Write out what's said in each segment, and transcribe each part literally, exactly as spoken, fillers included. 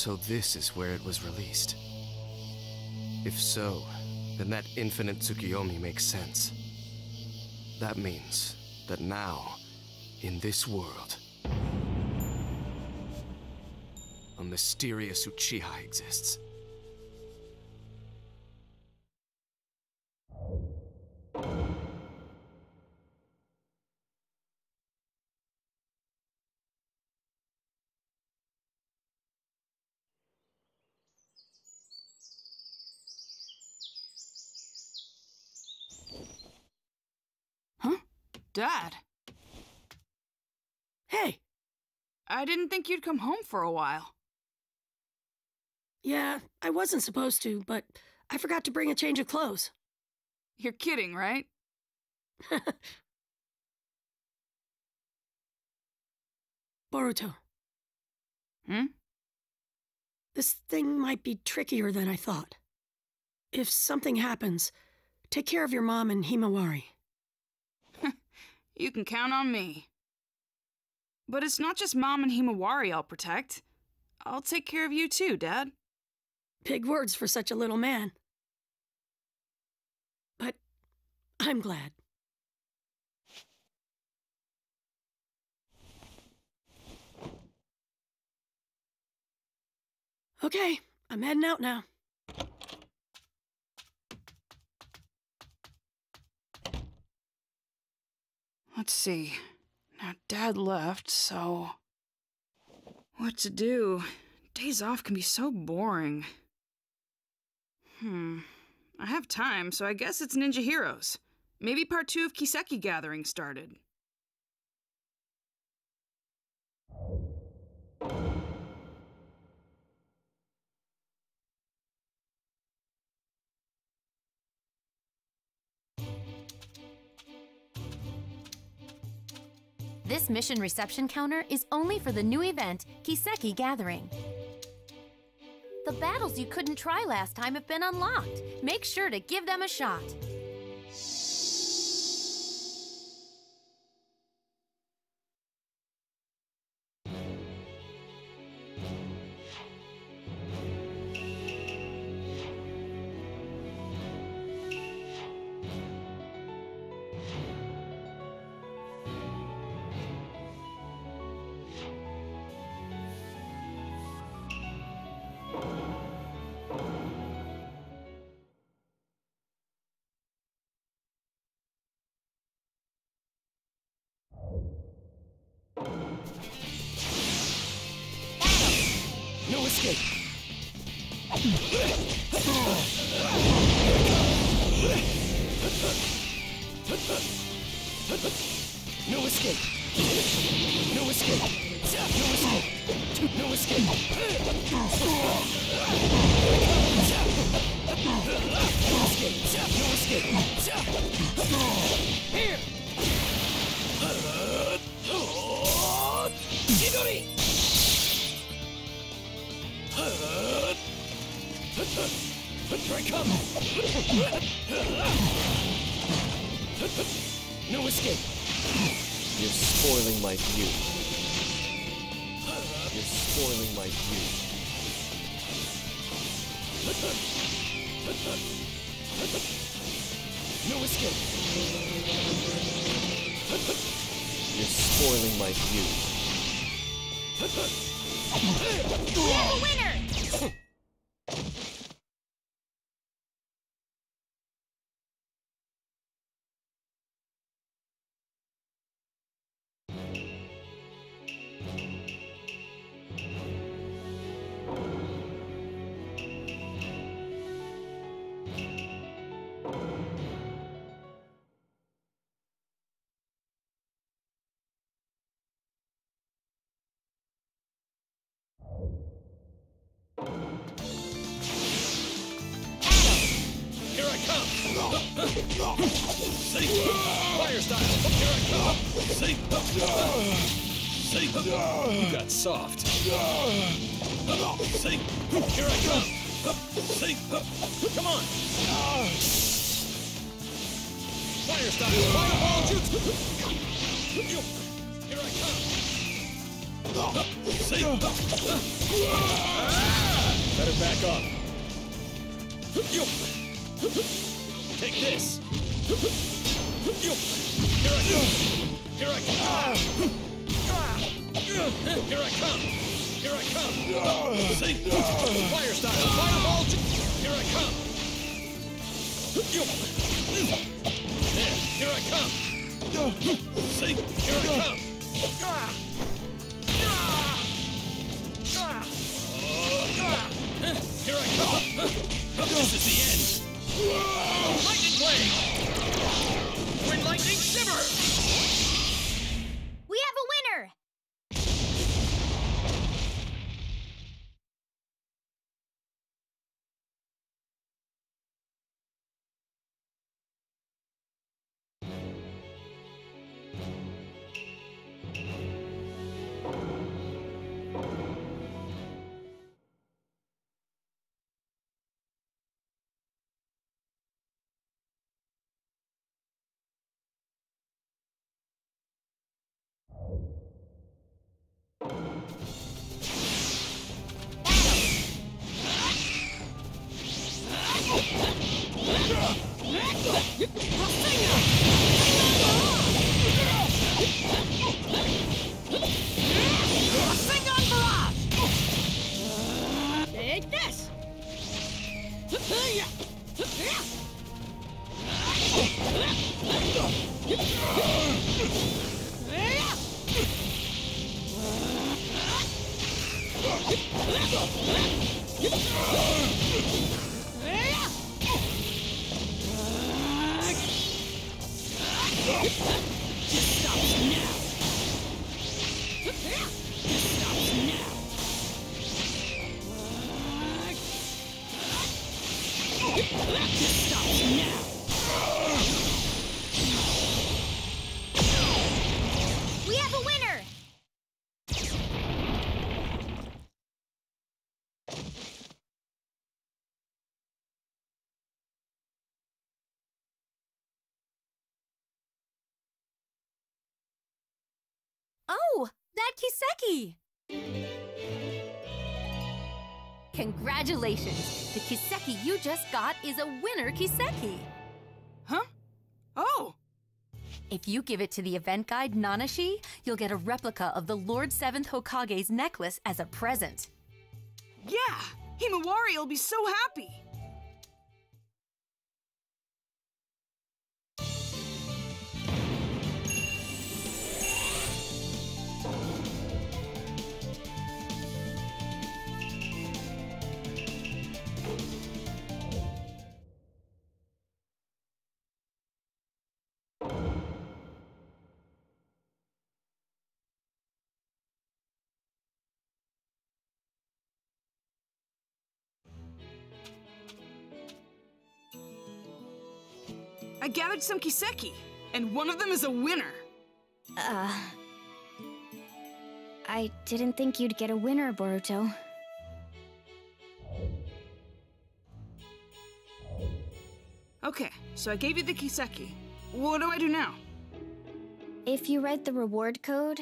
So this is where it was released. If so, then that infinite Tsukiyomi makes sense. That means that now, in this world, a mysterious Uchiha exists. Dad? Hey! I didn't think you'd come home for a while. Yeah, I wasn't supposed to, but I forgot to bring a change of clothes. You're kidding, right? Boruto. Hmm? This thing might be trickier than I thought. If something happens, take care of your mom and Himawari. You can count on me. But it's not just Mom and Himawari I'll protect. I'll take care of you too, Dad. Big words for such a little man. But I'm glad. Okay, I'm heading out now. Let's see. Now, Dad left, so... what to do? Days off can be so boring. Hmm. I have time, so I guess it's Ninja Heroes. Maybe part two of Kiseki Gathering started. This mission reception counter is only for the new event, Kiseki Gathering. The battles you couldn't try last time have been unlocked. Make sure to give them a shot. See? Fire style! Here I come! See? See? You got soft. See? Here I come! See? Come on! Fire style! Fireball! Here I come! See? Better back up. Take this. Here I go. Here I come. Here I come. Here I come. See? Fire style. Fireball. Here I come. There. Here I come. See? Here I come. Here I come. This is the end. Lightning blade. When lightning shimmers. We have a winner. Oh, that Kiseki! Congratulations! The Kiseki you just got is a winner Kiseki! Huh? Oh! If you give it to the event guide Nanashi, you'll get a replica of the Lord Seventh Hokage's necklace as a present. Yeah! Himawari will be so happy! I gathered some Kiseki, and one of them is a winner. Uh... I didn't think you'd get a winner, Boruto. Okay, so I gave you the Kiseki. What do I do now? If you write the reward code,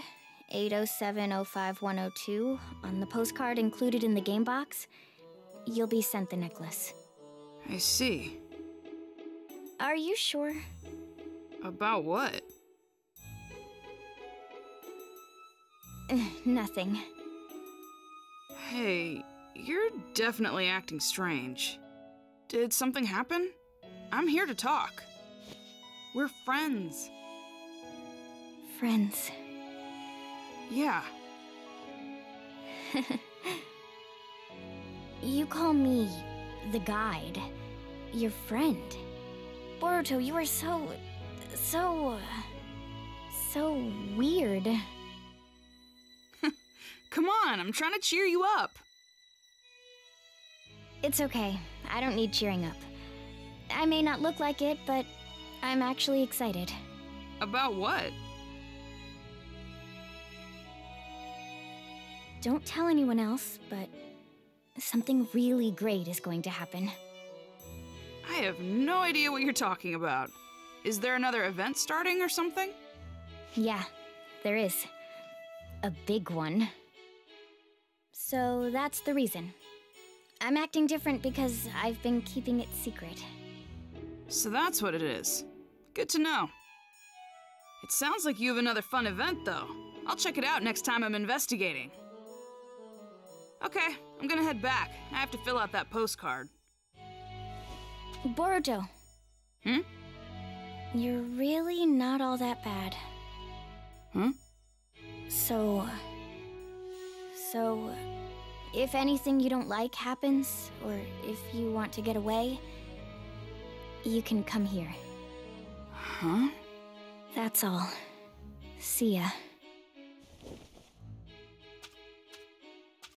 eight oh seven oh five one oh two, on the postcard included in the game box, you'll be sent the necklace. I see. Are you sure? About what? Nothing. Hey, you're definitely acting strange. Did something happen? I'm here to talk. We're friends. Friends? Yeah. You call me the guide, your friend. Boruto, you are so... so... so weird. Come on, I'm trying to cheer you up. It's okay. I don't need cheering up. I may not look like it, but I'm actually excited. About what? Don't tell anyone else, but something really great is going to happen. I have no idea what you're talking about. Is there another event starting or something? Yeah, there is. A big one. So that's the reason. I'm acting different because I've been keeping it secret. So that's what it is. Good to know. It sounds like you have another fun event, though. I'll check it out next time I'm investigating. Okay, I'm gonna head back. I have to fill out that postcard. Boruto. Hmm? You're really not all that bad. Hmm? So... So... if anything you don't like happens, or if you want to get away, you can come here. Huh? That's all. See ya.